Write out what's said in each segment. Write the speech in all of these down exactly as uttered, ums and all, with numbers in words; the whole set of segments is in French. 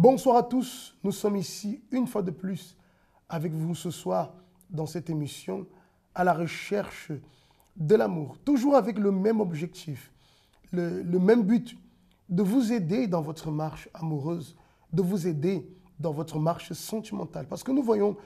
Bonsoir à tous, nous sommes ici une fois de plus avec vous ce soir dans cette émission à la recherche de l'amour. Toujours avec le même objectif, le, le même but, de vous aider dans votre marche amoureuse, de vous aider dans votre marche sentimentale. Parce que nous voyons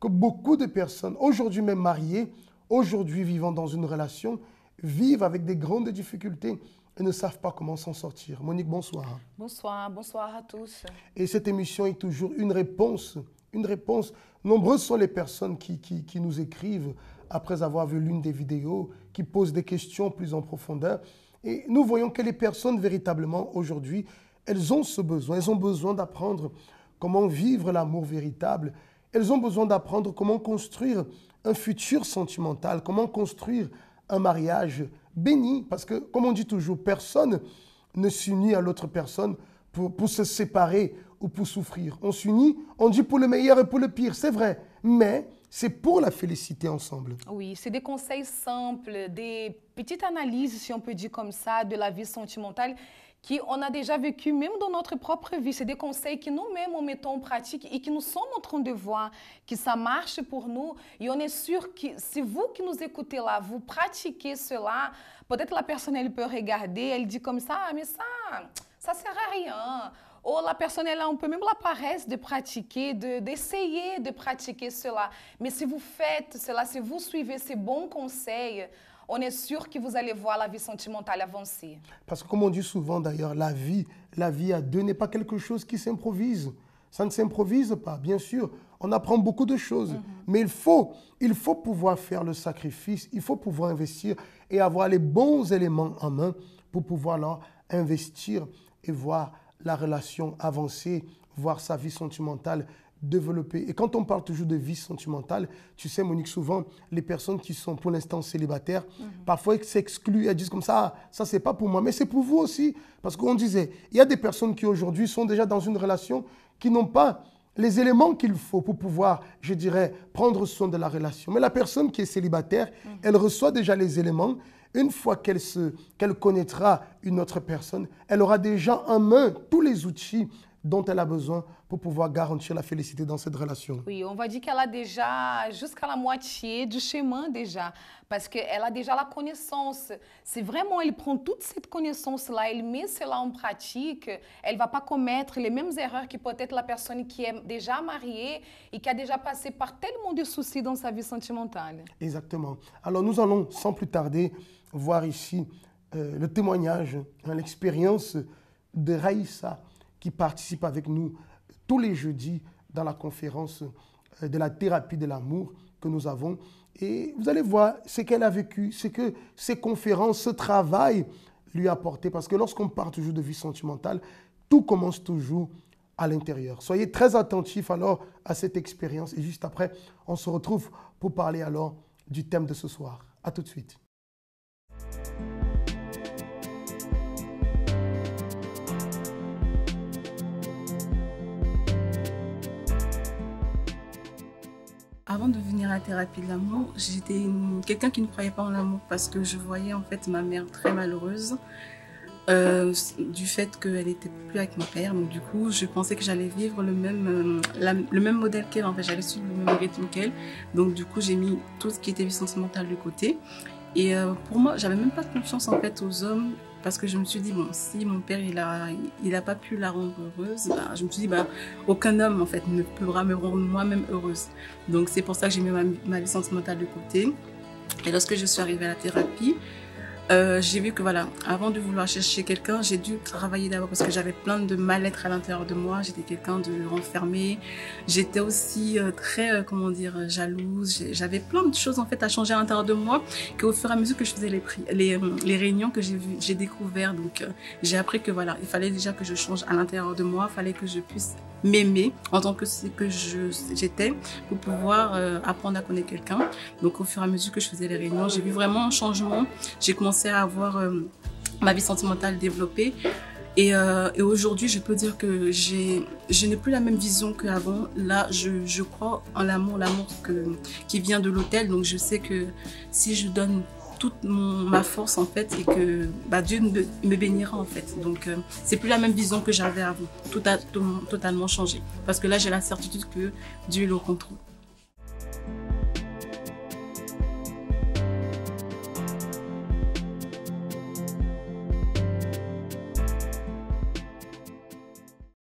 que beaucoup de personnes, aujourd'hui même mariées, aujourd'hui vivant dans une relation, vivent avec des grandes difficultés et ne savent pas comment s'en sortir. Monique, bonsoir. Bonsoir, bonsoir à tous. Et cette émission est toujours une réponse, une réponse. Nombreuses sont les personnes qui, qui, qui nous écrivent après avoir vu l'une des vidéos, qui posent des questions plus en profondeur. Et nous voyons que les personnes véritablement aujourd'hui, elles ont ce besoin, elles ont besoin d'apprendre comment vivre l'amour véritable, elles ont besoin d'apprendre comment construire un futur sentimental, comment construire un mariage béni, parce que, comme on dit toujours, personne ne s'unit à l'autre personne pour, pour se séparer ou pour souffrir. On s'unit, on dit pour le meilleur et pour le pire, c'est vrai, mais c'est pour la félicité ensemble. Oui, c'est des conseils simples, des petites analyses, si on peut dire comme ça, de la vie sentimentale qu'on a déjà vécu même dans notre propre vie. C'est des conseils que nous-mêmes, on met en pratique et que nous sommes en train de voir que ça marche pour nous. Et on est sûr que si vous qui nous écoutez là, vous pratiquez cela, peut-être la personne, elle peut regarder, elle dit comme ça, mais ça, ça ne sert à rien. Ou la personne, elle a un peu même la paresse de pratiquer, d'essayer de, de pratiquer cela. Mais si vous faites cela, si vous suivez ces bons conseils, on est sûr que vous allez voir la vie sentimentale avancer. Parce que comme on dit souvent d'ailleurs, la vie, la vie à deux n'est pas quelque chose qui s'improvise. Ça ne s'improvise pas, bien sûr. On apprend beaucoup de choses. Mm-hmm. Mais il faut, il faut pouvoir faire le sacrifice, il faut pouvoir investir et avoir les bons éléments en main pour pouvoir là, investir et voir la relation avancer, voir sa vie sentimentale développer. Et quand on parle toujours de vie sentimentale, tu sais Monique, souvent les personnes qui sont pour l'instant célibataires, mm-hmm. parfois elles s'excluent, elles disent comme ça, ah, ça c'est pas pour moi, mais c'est pour vous aussi. Parce qu'on disait, il y a des personnes qui aujourd'hui sont déjà dans une relation qui n'ont pas les éléments qu'il faut pour pouvoir, je dirais, prendre soin de la relation. Mais la personne qui est célibataire, mm-hmm. elle reçoit déjà les éléments. Une fois qu'elle qu'elle connaîtra une autre personne, elle aura déjà en main tous les outils dont elle a besoin pour pouvoir garantir la félicité dans cette relation. Oui, on va dire qu'elle a déjà jusqu'à la moitié du chemin déjà, parce qu'elle a déjà la connaissance. C'est vraiment, elle prend toute cette connaissance-là, elle met cela en pratique, elle ne va pas commettre les mêmes erreurs que peut-être la personne qui est déjà mariée et qui a déjà passé par tellement de soucis dans sa vie sentimentale. Exactement. Alors nous allons sans plus tarder voir ici euh, le témoignage, hein, l'expérience de Raïssa, qui participe avec nous tous les jeudis dans la conférence de la thérapie de l'amour que nous avons. Et vous allez voir ce qu'elle a vécu, ce que ces conférences, ce travail lui a apporté. Parce que lorsqu'on parle toujours de vie sentimentale, tout commence toujours à l'intérieur. Soyez très attentifs alors à cette expérience. Et juste après, on se retrouve pour parler alors du thème de ce soir. À tout de suite. Avant de venir à la thérapie de l'amour, j'étais quelqu'un qui ne croyait pas en l'amour parce que je voyais en fait ma mère très malheureuse euh, du fait qu'elle n'était plus avec mon père. Donc du coup, je pensais que j'allais vivre le même, euh, la, le même modèle qu'elle, en fait, j'allais suivre le même rythme qu'elle. Donc du coup, j'ai mis tout ce qui était vie sentimentale de côté. Et euh, pour moi, j'avais même pas de confiance en fait aux hommes parce que je me suis dit, bon, si mon père il a, il a pas pu la rendre heureuse, bah, je me suis dit, bah, aucun homme en fait ne pourra me rendre moi-même heureuse. Donc c'est pour ça que j'ai mis ma, ma vie sentimentale de côté. Et lorsque je suis arrivée à la thérapie, euh, j'ai vu que voilà, avant de vouloir chercher quelqu'un, j'ai dû travailler d'abord parce que j'avais plein de mal-être à l'intérieur de moi. J'étais quelqu'un de renfermé. J'étais aussi euh, très, euh, comment dire, jalouse. J'avais plein de choses en fait à changer à l'intérieur de moi qu'au fur et à mesure que je faisais les, les, les réunions que j'ai découvert. Donc euh, j'ai appris que voilà, il fallait déjà que je change à l'intérieur de moi. Il fallait que je puisse m'aimer en tant que ce que j'étais pour pouvoir euh, apprendre à connaître quelqu'un. Donc au fur et à mesure que je faisais les réunions, j'ai vu vraiment un changement. J'ai commencé à avoir euh, ma vie sentimentale développée et, euh, et aujourd'hui je peux dire que je n'ai plus la même vision qu'avant. Là je, je crois en l'amour, l'amour qui vient de l'autel. Donc je sais que si je donne toute mon, ma force en fait et que bah, Dieu me, me bénira en fait. Donc euh, c'est plus la même vision que j'avais avant, tout a tout, totalement changé. Parce que là j'ai la certitude que Dieu est au contrôle.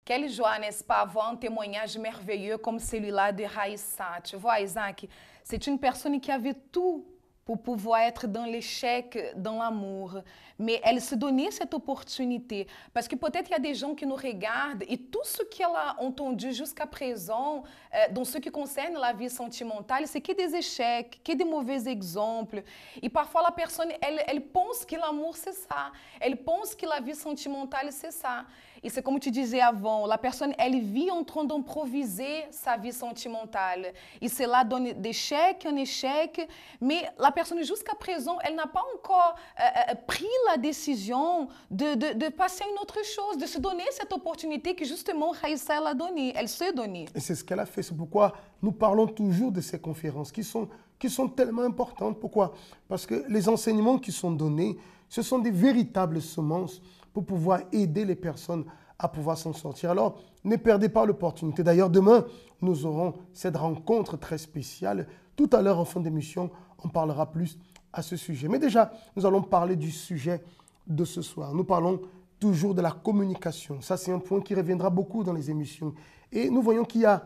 Quelle joie, n'est-ce pas, avoir un témoignage merveilleux comme celui-là de Raïssa. Tu vois, Isaac, c'est une personne qui avait tout pour pouvoir être dans l'échec, dans l'amour. Mais elle se donnait cette opportunité. Parce que peut-être il y a des gens qui nous regardent et tout ce qu'elle a entendu jusqu'à présent, euh, dans ce qui concerne la vie sentimentale, c'est que des échecs, que des mauvais exemples. Et parfois la personne, elle, elle pense que l'amour c'est ça. Elle pense que la vie sentimentale c'est ça. Et c'est comme tu disais avant, la personne, elle vit en train d'improviser sa vie sentimentale. Et cela donne d'échec en échec. Mais la personne, jusqu'à présent, elle n'a pas encore euh, pris la décision de, de, de passer à une autre chose, de se donner cette opportunité que justement Raïssa elle a donnée, elle s'est donnée. Et c'est ce qu'elle a fait. C'est pourquoi nous parlons toujours de ces conférences qui sont, qui sont tellement importantes. Pourquoi? Parce que les enseignements qui sont donnés, ce sont des véritables semences pour pouvoir aider les personnes à pouvoir s'en sortir. Alors, ne perdez pas l'opportunité. D'ailleurs, demain, nous aurons cette rencontre très spéciale. Tout à l'heure, en fin d'émission, on parlera plus à ce sujet. Mais déjà, nous allons parler du sujet de ce soir. Nous parlons toujours de la communication. Ça, c'est un point qui reviendra beaucoup dans les émissions. Et nous voyons qu'il y a,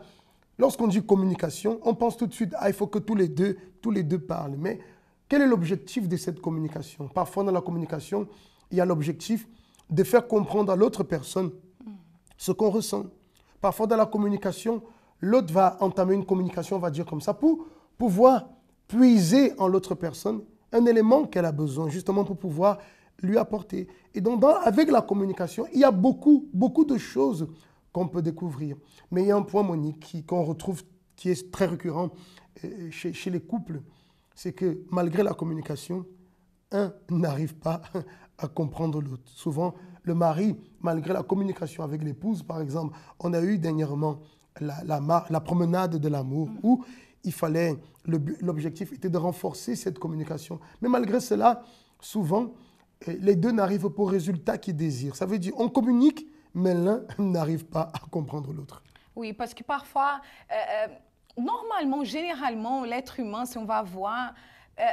lorsqu'on dit communication, on pense tout de suite, ah, il faut que tous les deux, tous les deux parlent. Mais quel est l'objectif de cette communication? Parfois, dans la communication, il y a l'objectif de faire comprendre à l'autre personne ce qu'on ressent. Parfois, dans la communication, l'autre va entamer une communication, on va dire comme ça, pour pouvoir puiser en l'autre personne un élément qu'elle a besoin, justement pour pouvoir lui apporter. Et donc, dans, avec la communication, il y a beaucoup, beaucoup de choses qu'on peut découvrir. Mais il y a un point, Monique, qu'on retrouve, qui est très récurrent euh, chez, chez les couples, c'est que malgré la communication, un n'arrive pas à comprendre l'autre. Souvent, le mari, malgré la communication avec l'épouse, par exemple, on a eu dernièrement la, la, la promenade de l'amour où il fallait, l'objectif était de renforcer cette communication. Mais malgré cela, souvent, les deux n'arrivent pas au résultat qu'ils désirent. Ça veut dire on communique, mais l'un n'arrive pas à comprendre l'autre. Oui, parce que parfois, euh, normalement, généralement, l'être humain, si on va voir... Euh,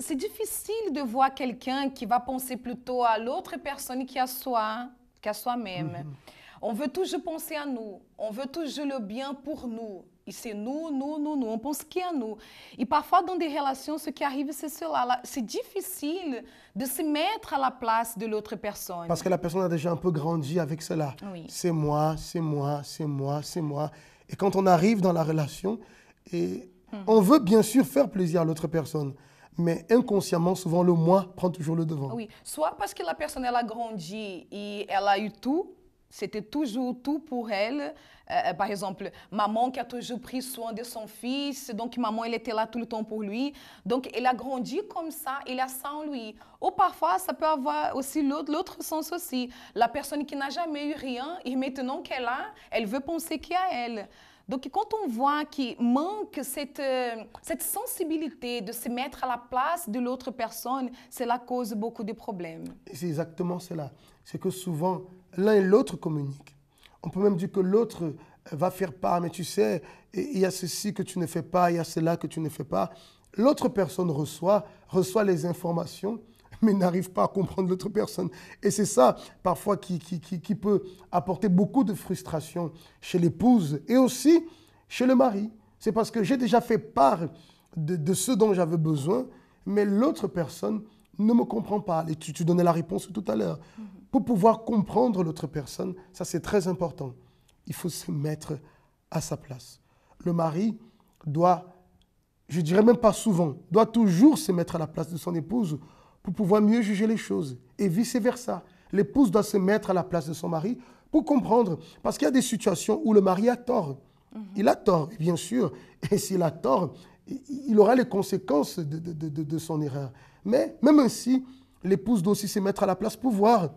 c'est difficile de voir quelqu'un qui va penser plutôt à l'autre personne qu'à soi, qu'à soi-même. Mm-hmm. On veut toujours penser à nous, on veut toujours le bien pour nous. Et c'est nous, nous, nous, nous, on pense qu'à nous. Et parfois dans des relations, ce qui arrive, c'est cela. C'est difficile de se mettre à la place de l'autre personne. Parce que la personne a déjà un peu grandi avec cela. Oui. C'est moi, c'est moi, c'est moi, c'est moi. Et quand on arrive dans la relation, et... on veut bien sûr faire plaisir à l'autre personne, mais inconsciemment, souvent, le moi prend toujours le devant. Oui, soit parce que la personne, elle a grandi et elle a eu tout, c'était toujours tout pour elle. Euh, par exemple, maman qui a toujours pris soin de son fils, donc maman, elle était là tout le temps pour lui. Donc, elle a grandi comme ça, il a ça en lui. Ou parfois, ça peut avoir aussi l'autre sens aussi. La personne qui n'a jamais eu rien, et maintenant qu'elle a, elle veut penser qu'il y a elle. Donc, quand on voit qu'il manque cette, euh, cette sensibilité de se mettre à la place de l'autre personne, cela cause beaucoup de problèmes. C'est exactement cela. C'est que souvent, l'un et l'autre communiquent. On peut même dire que l'autre va faire part, mais tu sais, il y a ceci que tu ne fais pas, il y a cela que tu ne fais pas. L'autre personne reçoit, reçoit les informations, mais n'arrive pas à comprendre l'autre personne. Et c'est ça, parfois, qui, qui, qui, qui peut apporter beaucoup de frustration chez l'épouse et aussi chez le mari. C'est parce que j'ai déjà fait part de, de ce dont j'avais besoin, mais l'autre personne ne me comprend pas. Et tu, tu donnais la réponse tout à l'heure. Mm-hmm. Pour pouvoir comprendre l'autre personne, ça c'est très important. Il faut se mettre à sa place. Le mari doit, je dirais même pas souvent, doit toujours se mettre à la place de son épouse pour pouvoir mieux juger les choses et vice-versa. L'épouse doit se mettre à la place de son mari pour comprendre. Parce qu'il y a des situations où le mari a tort. Mm-hmm. Il a tort, bien sûr. Et s'il a tort, il aura les conséquences de, de, de, de son erreur. Mais même ainsi, l'épouse doit aussi se mettre à la place pour voir.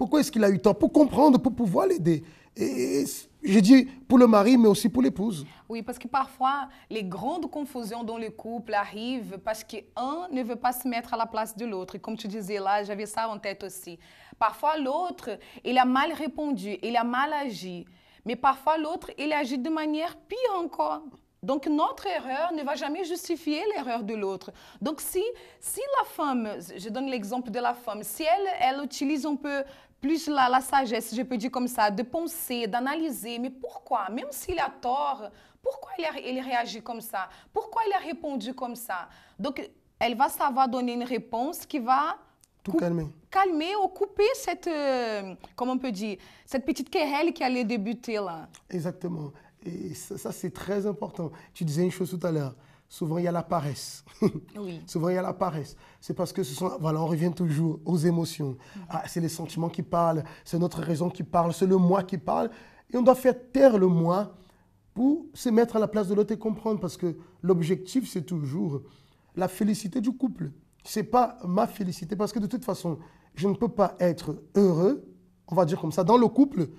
Pourquoi est-ce qu'il a eu tort? Pour comprendre, pour pouvoir l'aider. Et j'ai dit pour le mari, mais aussi pour l'épouse. Oui, parce que parfois, les grandes confusions dans les couples arrivent parce qu'un ne veut pas se mettre à la place de l'autre. Et comme tu disais là, j'avais ça en tête aussi. Parfois, l'autre, il a mal répondu, il a mal agi. Mais parfois, l'autre, il agit de manière pire encore. Donc, notre erreur ne va jamais justifier l'erreur de l'autre. Donc, si, si la femme, je donne l'exemple de la femme, si elle, elle utilise un peu plus la, la sagesse, je peux dire comme ça, de penser, d'analyser, mais pourquoi? Même s'il a tort, pourquoi il, a, il réagit comme ça? Pourquoi il a répondu comme ça? Donc, elle va savoir donner une réponse qui va... Tout calmer. Calmer ou couper cette, euh, comment on peut dire, cette petite querelle qui allait débuter là. Exactement. Et ça, ça c'est très important. Tu disais une chose tout à l'heure. Souvent, il y a la paresse. Oui. Souvent, il y a la paresse. C'est parce que ce sont... Voilà, on revient toujours aux émotions. Mmh. Ah, c'est les sentiments qui parlent, c'est notre raison qui parle, c'est le moi qui parle. Et on doit faire taire le moi pour se mettre à la place de l'autre et comprendre. Parce que l'objectif, c'est toujours la félicité du couple. Ce n'est pas ma félicité. Parce que de toute façon, je ne peux pas être heureux, on va dire comme ça, dans le couple,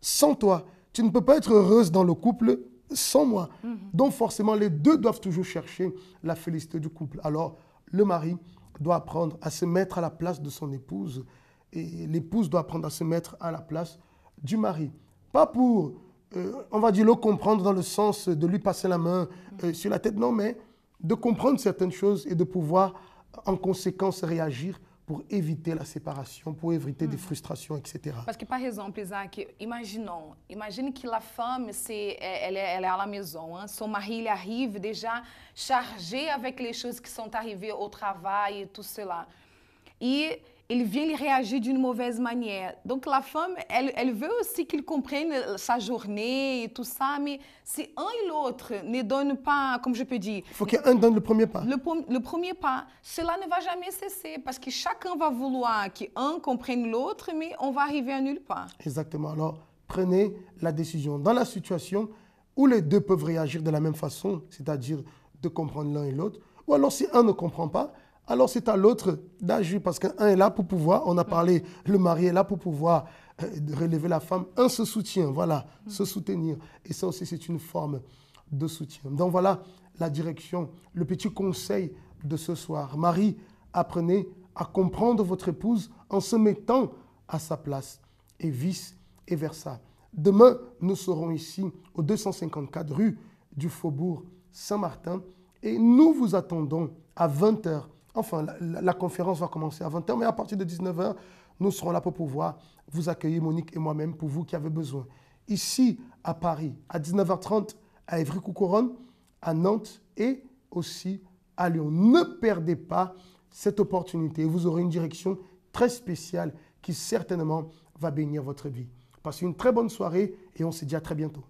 sans toi. Tu ne peux pas être heureuse dans le couple sans moi. Mmh. Donc forcément, les deux doivent toujours chercher la félicité du couple. Alors, le mari doit apprendre à se mettre à la place de son épouse et l'épouse doit apprendre à se mettre à la place du mari. Pas pour, euh, on va dire, le comprendre dans le sens de lui passer la main euh, sur la tête, non, mais de comprendre certaines choses et de pouvoir, en conséquence, réagir pour éviter la séparation, pour éviter mmh. des frustrations, et cetera. Parce que, par exemple, Isaac, imaginons, imagine que la femme, c'est, elle, elle est à la maison, hein? Son mari il arrive déjà chargé avec les choses qui sont arrivées au travail et tout cela. Et il vient il réagir d'une mauvaise manière. Donc, la femme, elle, elle veut aussi qu'il comprenne sa journée et tout ça, mais si un et l'autre ne donnent pas, comme je peux dire... Il faut qu'un donne le premier pas. Le, le premier pas, cela ne va jamais cesser parce que chacun va vouloir qu'un comprenne l'autre, mais on va arriver à nulle part. Exactement. Alors, prenez la décision. Dans la situation où les deux peuvent réagir de la même façon, c'est-à-dire de comprendre l'un et l'autre, ou alors si un ne comprend pas, alors c'est à l'autre d'agir parce qu'un est là pour pouvoir, on a parlé, le mari est là pour pouvoir euh, relever la femme. Un se soutient, voilà, mm. se soutenir. Et ça aussi, c'est une forme de soutien. Donc voilà la direction, le petit conseil de ce soir. Marie, apprenez à comprendre votre épouse en se mettant à sa place et vice et versa. Demain, nous serons ici au deux cent cinquante-quatre rue du Faubourg Saint-Martin et nous vous attendons à vingt heures. Enfin, la, la, la conférence va commencer à vingt heures, mais à partir de dix-neuf heures, nous serons là pour pouvoir vous accueillir, Monique et moi-même, pour vous qui avez besoin. Ici, à Paris, à dix-neuf heures trente, à Évry-Courcouronnes, à Nantes et aussi à Lyon. Ne perdez pas cette opportunité. Vous aurez une direction très spéciale qui certainement va bénir votre vie. Passez une très bonne soirée et on se dit à très bientôt.